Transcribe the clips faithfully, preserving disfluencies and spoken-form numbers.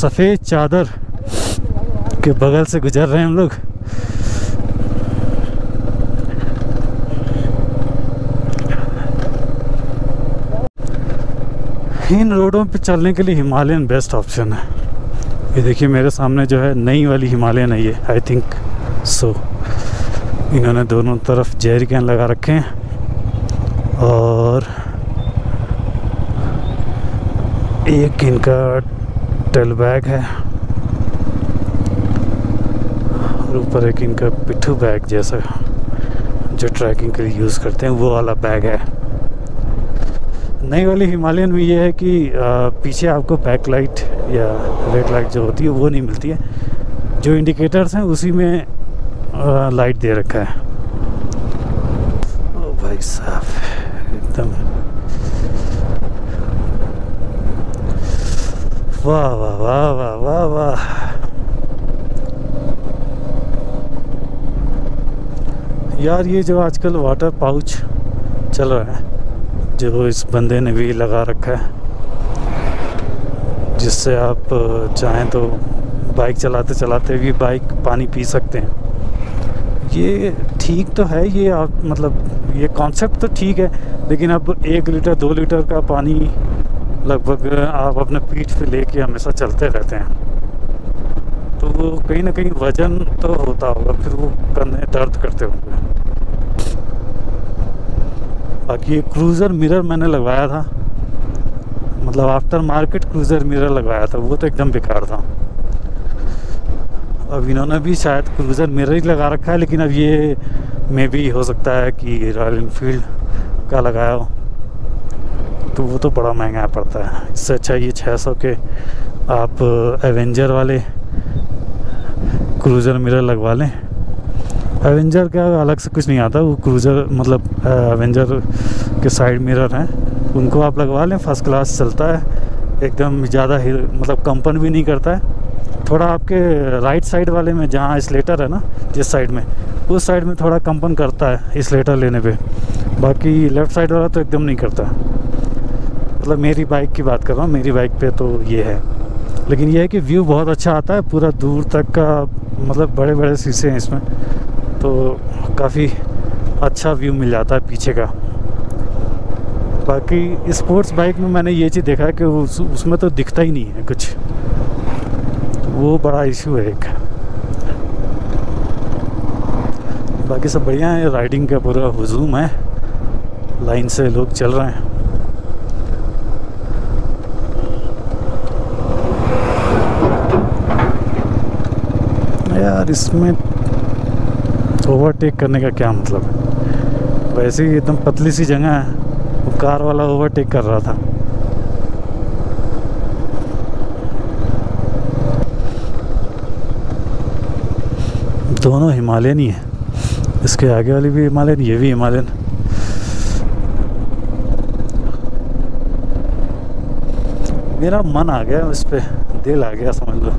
सफ़ेद चादर के बगल से गुजर रहे हैं हम लोग। इन रोडों पे चलने के लिए हिमालयन बेस्ट ऑप्शन है। ये देखिए मेरे सामने जो है नई वाली हिमालयन है ये, आई थिंक सो। इन्होंने दोनों तरफ जेरी कैन लगा रखे हैं और एक इनका टेल बैग है और ऊपर एक इनका पिट्ठू बैग जैसा जो ट्रैकिंग के लिए यूज़ करते हैं वो वाला बैग है। नई वाली हिमालयन में ये है कि पीछे आपको बैक लाइट या रेड लाइट जो होती है वो नहीं मिलती है, जो इंडिकेटर्स हैं उसी में लाइट दे रखा है। ओ भाई साहब एकदम वाह वाह वाह वाह वाह वाह। यार ये जो आजकल वाटर पाउच चल रहा है जो इस बंदे ने भी लगा रखा है, जिससे आप चाहें तो बाइक चलाते चलाते भी बाइक पानी पी सकते हैं। ये ठीक तो है, ये आप मतलब ये कॉन्सेप्ट तो ठीक है, लेकिन आप एक लीटर दो लीटर का पानी लगभग आप अपने पीठ पे लेके हमेशा चलते रहते हैं, तो वो कहीं ना कहीं वज़न तो होता होगा, फिर वो कंधे दर्द करते होंगे। बाकी ये क्रूज़र मिरर मैंने लगवाया था, मतलब आफ्टर मार्केट क्रूज़र मिरर लगवाया था, वो तो एकदम बेकार था। अब इन्होंने भी शायद क्रूज़र मिरर ही लगा रखा है, लेकिन अब ये मे भी हो सकता है कि रॉयल एनफील्ड का लगाया हो, तो वो तो बड़ा महंगा पड़ता है। इससे अच्छा ये छः सौ के आप एवेंजर वाले क्रूज़र मिरर लगवा लें। एवेंजर का अलग से कुछ नहीं आता, वो क्रूज़र मतलब एवेंजर के साइड मिरर हैं, उनको आप लगवा लें, फ़र्स्ट क्लास चलता है, एकदम ज़्यादा मतलब कंपन भी नहीं करता है। थोड़ा आपके राइट साइड वाले में जहाँ स्लेटर है ना जिस साइड में, उस साइड में थोड़ा कंपन करता है स्लेटर लेने पे, बाकी लेफ़्ट साइड वाला तो एकदम नहीं करता। मतलब मेरी बाइक की बात कर रहा हूँ, मेरी बाइक पर तो ये है, लेकिन यह है कि व्यू बहुत अच्छा आता है, पूरा दूर तक का, मतलब बड़े बड़े शीशे हैं इसमें, तो काफ़ी अच्छा व्यू मिल जाता है पीछे का। बाकी स्पोर्ट्स बाइक में मैंने ये चीज़ देखा है कि उस, उसमें तो दिखता ही नहीं है कुछ, तो वो बड़ा इशू है एक। बाकी सब बढ़िया है, राइडिंग का पूरा हुजूम है, लाइन से लोग चल रहे हैं। यार इसमें ओवरटेक करने का क्या मतलब है, वैसे ही एकदम पतली सी जगह है, वो कार वाला ओवरटेक कर रहा था। दोनों हिमालयन ही है, इसके आगे वाली भी हिमालयन, ये भी हिमालयन। मेरा मन आ गया उस पे, दिल आ गया समझ लो।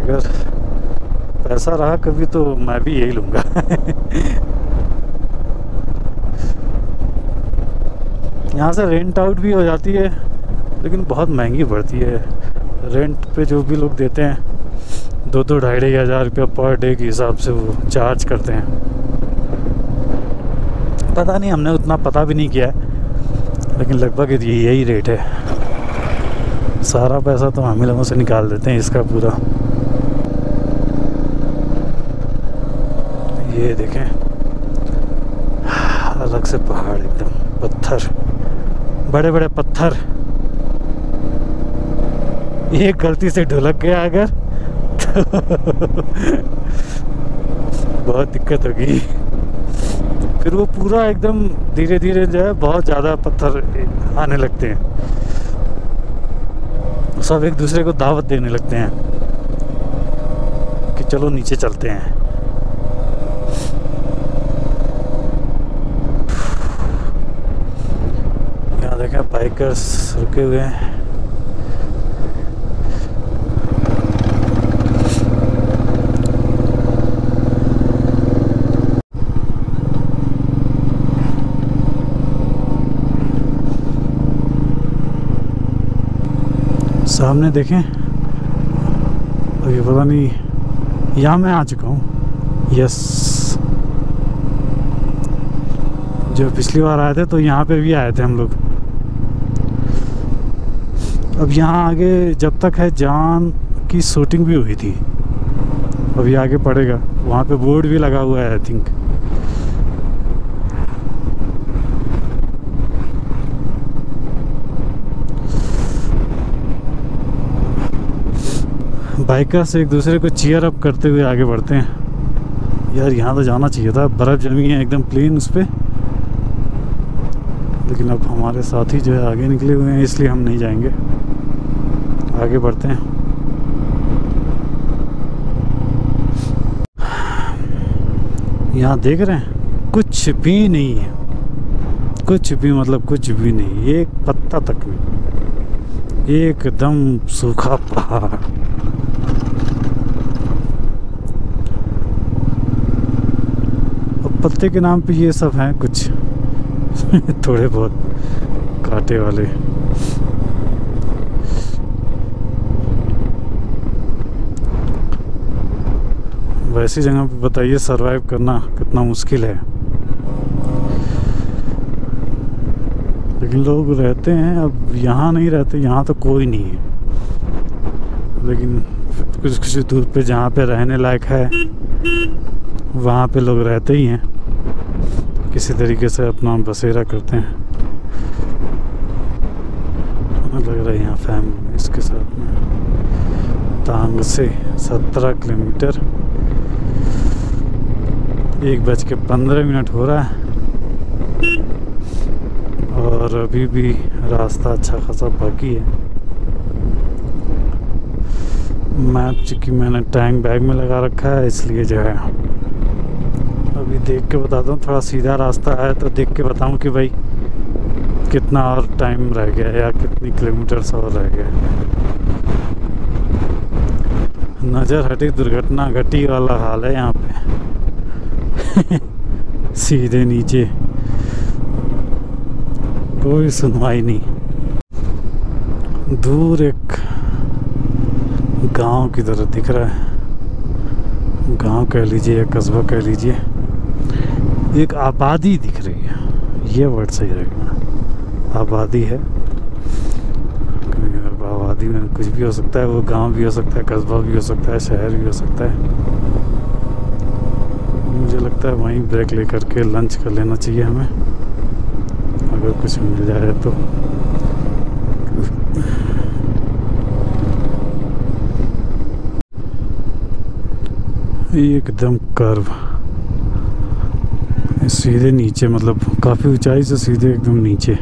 अगर ऐसा रहा कभी तो मैं भी यही लूँगा। यहाँ से रेंट आउट भी हो जाती है, लेकिन बहुत महंगी पड़ती है रेंट पे, जो भी लोग देते हैं दो दो ढाई ढाई हज़ार रुपया पर डे के हिसाब से वो चार्ज करते हैं। पता नहीं, हमने उतना पता भी नहीं किया है, लेकिन लगभग यही रेट है। सारा पैसा तो हम ही लोगों से निकाल देते हैं इसका पूरा। ये देखें अलग से पहाड़, एकदम पत्थर, बड़े बड़े पत्थर। ये गलती से ढुलक गया अगर तो बहुत दिक्कत होगी। फिर वो पूरा एकदम धीरे धीरे जो है बहुत ज़्यादा पत्थर आने लगते हैं, सब एक दूसरे को दावत देने लगते हैं कि चलो नीचे चलते हैं। बाइकर्स रुके हुए हैं, सामने देखें। अभी पता नहीं, यहाँ मैं आ चुका हूँ। यस, जो पिछली बार आए थे तो यहाँ पे भी आए थे हम लोग। अब यहाँ आगे जब तक है जान की शूटिंग भी हुई थी, अभी आगे पड़ेगा। वहाँ पे बोर्ड भी लगा हुआ है आई थिंक। बाइकर्स एक दूसरे को चीयर अप करते हुए आगे बढ़ते हैं। यार यहाँ तो जाना चाहिए था, बर्फ़ जमी है एकदम प्लेन उस पर, लेकिन अब हमारे साथ ही जो है आगे निकले हुए हैं, इसलिए हम नहीं जाएंगे। आगे बढ़ते हैं। यहाँ देख रहे हैं कुछ भी नहीं है, कुछ भी मतलब कुछ भी नहीं, एक पत्ता तक नहीं, एकदम सूखा पहाड़। पत्ते के नाम पे ये सब हैं कुछ थोड़े बहुत कांटे वाले। वैसी जगह पे बताइए सरवाइव करना कितना मुश्किल है, लेकिन लोग रहते हैं। अब यहाँ नहीं रहते, यहाँ तो कोई नहीं है, लेकिन कुछ कुछ दूर पे जहाँ पे रहने लायक है वहाँ पे लोग रहते ही हैं, किसी तरीके से अपना बसेरा करते हैं। लग रहा है यहाँ फैम इसके साथ में। तांग से सत्रह किलोमीटर, एक बज के पंद्रह मिनट हो रहा है और अभी भी रास्ता अच्छा खासा बाकी है। मैप चूँकि मैंने टैंक बैग में लगा रखा है, इसलिए जो है अभी देख के बताता हूँ। थोड़ा सीधा रास्ता है तो देख के बताऊँ कि भाई कितना और टाइम रह गया या कितनी किलोमीटर्स और रह गए। नज़र हटी दुर्घटना घटी वाला हाल है यहाँ पे सीधे नीचे, कोई सुनवाई नहीं। दूर एक गांव की तरह दिख रहा है, गांव कह लीजिए या कस्बा कह लीजिए, एक आबादी दिख रही है। ये वर्ड सही रहेगा, आबादी है। आबादी में कुछ भी हो सकता है, वो गांव भी हो सकता है, कस्बा भी हो सकता है, शहर भी हो सकता है। मुझे लगता है वहीं ब्रेक लेकर के लंच कर लेना चाहिए हमें, अगर कुछ मिल जाए तो। एकदम कर्व सीधे नीचे, मतलब काफ़ी ऊंचाई से सीधे एकदम नीचे।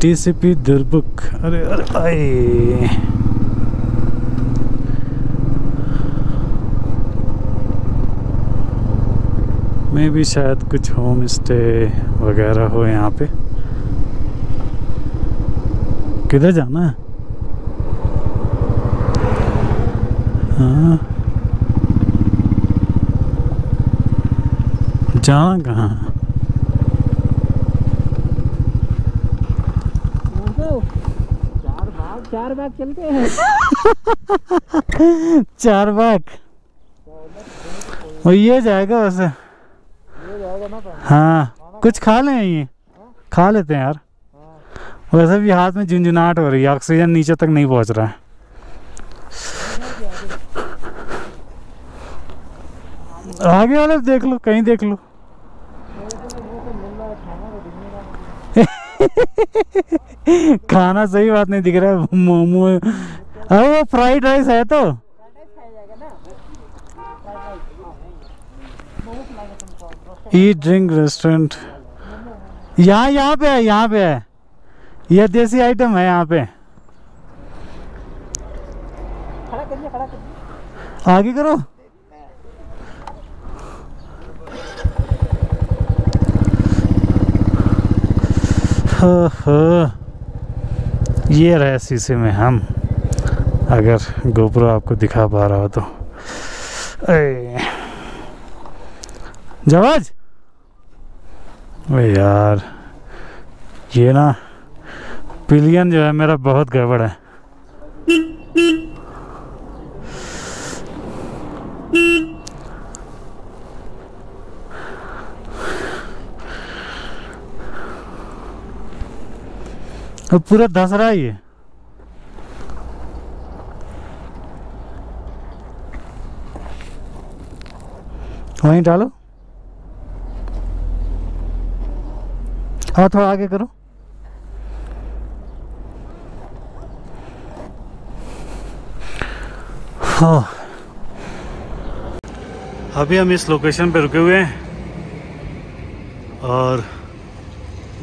टीसीपी दुर्बुक। अरे अरे आए, मैं भी शायद कुछ होम स्टे वगैरह हो यहाँ पे। किधर जाना है? हाँ, जाना कहाँ? चार बाग चार बाग चलते हैं चार बाग और ये जाएगा वैसे, ये जाएगा ना। हाँ, कुछ खा लें, ये खा लेते हैं यार। वैसे भी हाथ में झुंझुनाहट हो रही है, ऑक्सीजन नीचे तक नहीं पहुंच रहा है। आगे वाले देख लो, कहीं देख लो खाना सही बात नहीं दिख रहा है। मोमो, अरे वो फ्राइड राइस है तो ईट ड्रिंक रेस्टोरेंट यहाँ यहाँ पे है, यहाँ पे है। यह देसी आइटम है यहाँ पे। खड़ा करिए, खड़ा करिए, आगे करो। हो हो, ये रहे शीशे में हम, अगर गोप्रो आपको दिखा पा रहा हो तो। जवाज भाई यार ये ना पिलियन जो है मेरा बहुत गड़बड़ है। अब पूरा धस रहा है ये। वहीं डालो और थोड़ा आगे करो। हाँ अभी हम इस लोकेशन पे रुके हुए हैं और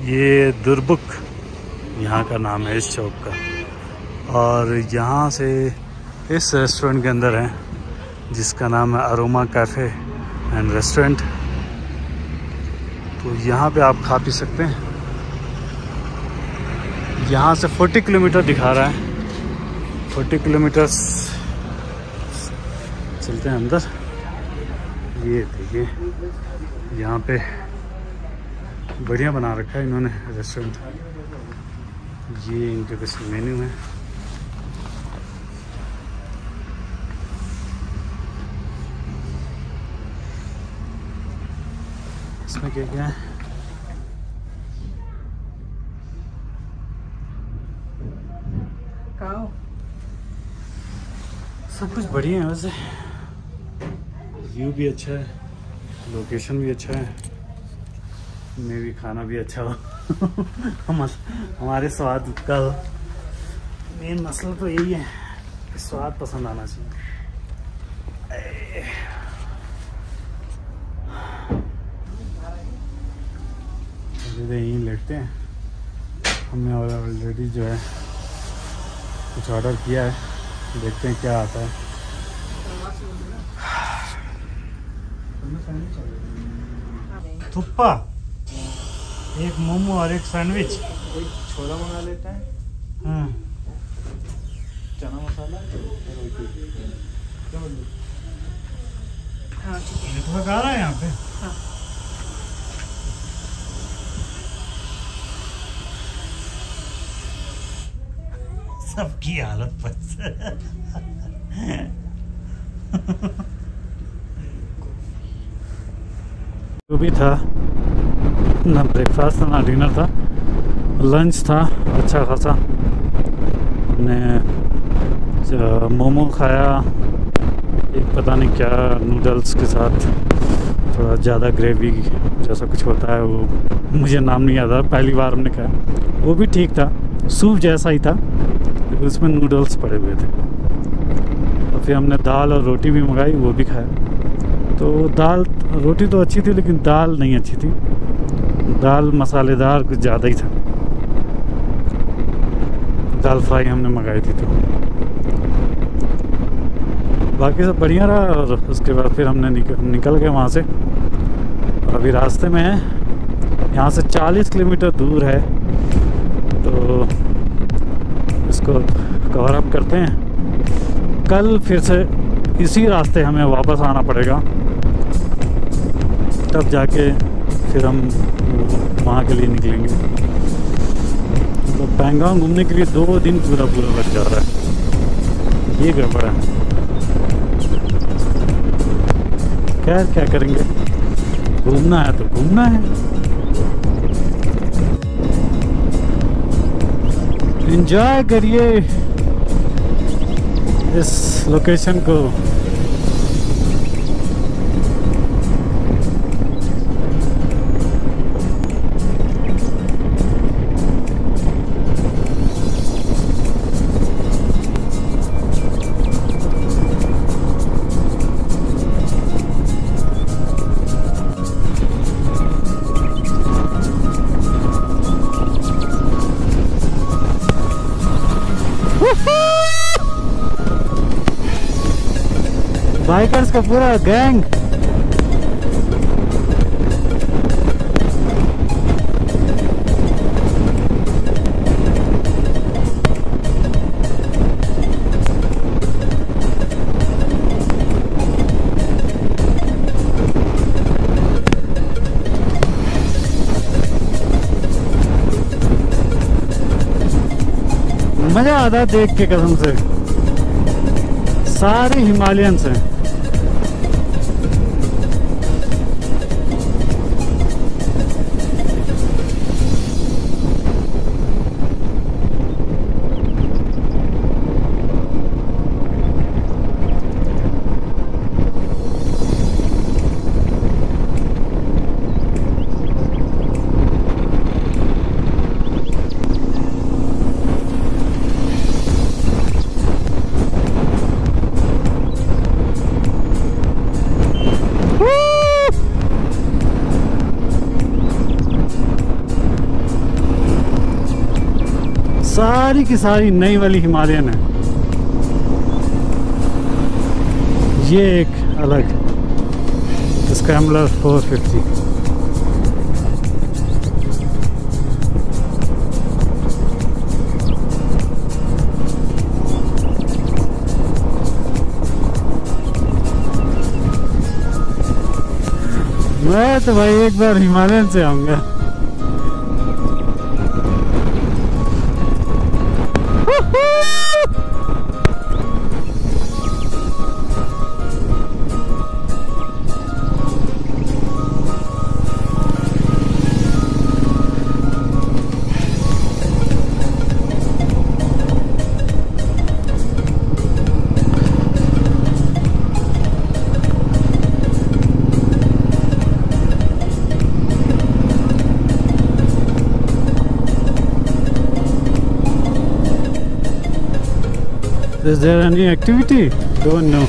ये दुर्बुक यहाँ का नाम है इस चौक का, और यहाँ से इस रेस्टोरेंट के अंदर है जिसका नाम है अरोमा कैफ़े एंड रेस्टोरेंट। तो यहाँ पे आप खा पी सकते हैं। यहाँ से चालीस किलोमीटर दिखा रहा है, चालीस किलोमीटर चलते हैं अंदर। ये देखिए यहाँ पे बढ़िया बना रखा है इन्होंने रेस्टोरेंट। ये इनके कुछ मेन्यू है। इसमें क्या क्या है? सब कुछ बढ़िया है, वैसे व्यू भी अच्छा है, लोकेशन भी अच्छा है, मे भी खाना भी अच्छा हो हमारे स्वाद का मेन मसला तो यही है कि स्वाद पसंद आना चाहिए। यहीं लेटते हैं, हमने ऑलरेडी जो है कुछ ऑर्डर किया है, देखते हैं क्या आता है। थुप्पा एक मोमो और एक सैंडविच, एक छोला मंगा लेते हैं। हाँ चना मसाला नेटवर्क आ रहा है यहाँ पे। हाँ। सबकी हालत पर जो भी था ना, ब्रेकफास्ट था ना डिनर था, लंच था अच्छा खासा। हमने मोमो खाया, एक पता नहीं क्या नूडल्स के साथ थोड़ा ज़्यादा ग्रेवी जैसा कुछ होता है, वो मुझे नाम नहीं आता, पहली बार हमने खाया। वो भी ठीक था, सूप जैसा ही था लेकिन उसमें नूडल्स पड़े हुए थे। और फिर हमने दाल और रोटी भी मंगाई, वो भी खाया। तो दाल रोटी तो अच्छी थी लेकिन दाल नहीं अच्छी थी, दाल मसालेदार कुछ ज़्यादा ही था। दाल फ्राई हमने मंगाई थी। तो बाकी सब बढ़िया रहा। और उसके बाद फिर हमने निक, निकल गए वहाँ से। और अभी रास्ते में है, यहाँ से चालीस किलोमीटर दूर है, तो इसको कवर अप करते हैं। कल फिर से इसी रास्ते हमें वापस आना पड़ेगा, तब जाके फिर हम वहाँ के लिए निकलेंगे। तो पैंगोंग घूमने के लिए दो दिन पूरा पूरा लग जा रहा है, ये गड़बड़ है। खैर क्या करेंगे, घूमना है तो घूमना है, एंजॉय करिए इस लोकेशन को। बाइकर्स का पूरा गैंग। मजा आता है देख के कसम से। सारे हिमालयंस हैं। सारी की सारी नई वाली हिमालयन है। ये एक अलग स्क्रैम्बलर फोर फिफ्टी। मैं तो भाई एक बार हिमालयन से आऊंगा। Is there any activity? Don't know.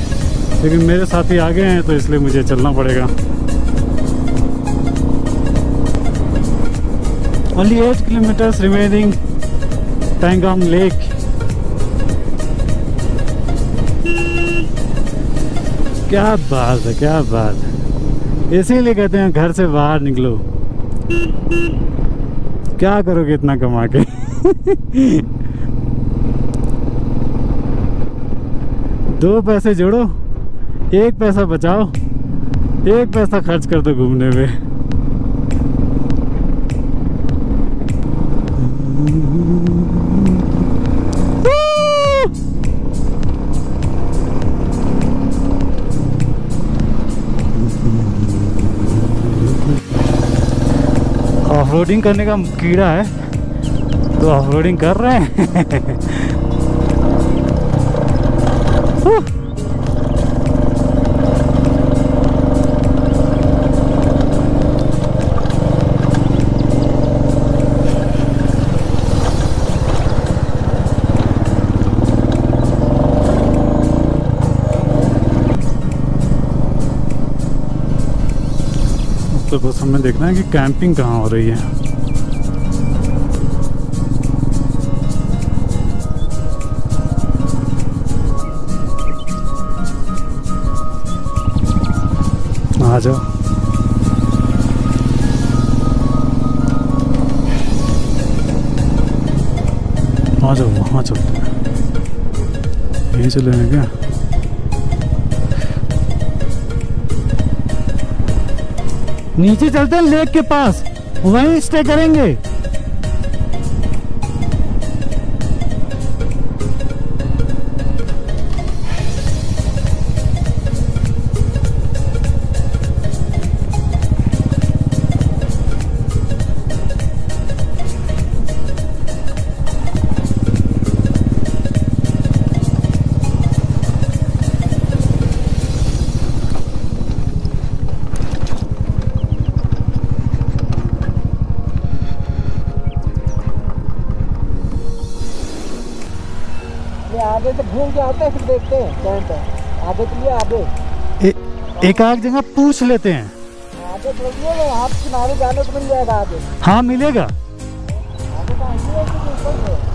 लेकिन मेरे साथी आ गए हैं तो इसलिए मुझे चलना पड़ेगा। Only eight kilometers remaining. Pangong Lake. क्या बात है, क्या बात है। इसीलिए कहते हैं घर से बाहर निकलो। क्या करोगे इतना कमा के? दो पैसे जोड़ो, एक पैसा बचाओ, एक पैसा खर्च कर दो घूमने में। ऑफरोडिंग करने का कीड़ा है तो ऑफरोडिंग कर रहे हैं। तो बस हमें देखना है कि कैंपिंग कहाँ हो रही है। आ जाओ। आ जाओ, वहाँ चलते हैं। यहीं चले हैं क्या? नीचे चलते हैं लेक के पास, वहीं स्टे करेंगे। घूम के आते हैं फिर देखते हैं कौन सा आगे के लिए आगे एक आध जगह पूछ लेते हैं। आगे चलिए, आप किनारे जाने को मिल जाएगा आगे। हाँ मिलेगा। आगे